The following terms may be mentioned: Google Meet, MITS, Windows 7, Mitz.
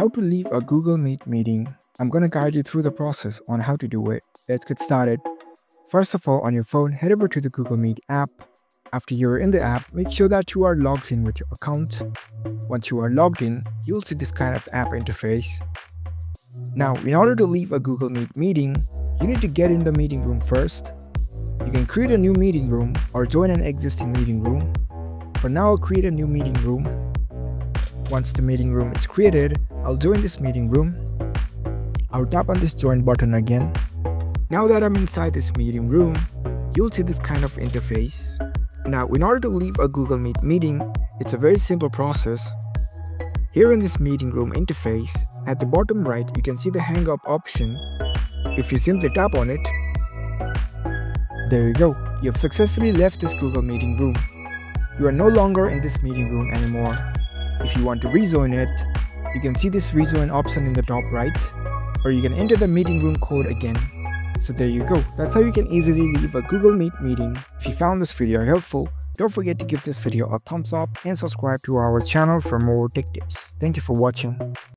How to leave a Google Meet meeting. I'm going to guide you through the process on how to do it. Let's get started. First of all, on your phone, head over to the Google Meet app. After you're in the app, make sure that you are logged in with your account. Once you are logged in, you'll see this kind of app interface. Now, in order to leave a Google Meet meeting, you need to get in the meeting room first. You can create a new meeting room or join an existing meeting room. For now, I'll create a new meeting room. Once the meeting room is created, I'll join this meeting room. I'll tap on this join button again. Now that I'm inside this meeting room, you'll see this kind of interface. Now, in order to leave a Google Meet meeting, it's a very simple process. Here in this meeting room interface, at the bottom right, you can see the hang up option. If you simply tap on it, there you go. You have successfully left this Google meeting room. You are no longer in this meeting room anymore. If you want to rejoin it, you can see this rejoin option in the top right, or you can enter the meeting room code again. So there you go. That's how you can easily leave a Google Meet meeting. If you found this video helpful, don't forget to give this video a thumbs up and subscribe to our channel for more tech tips. Thank you for watching.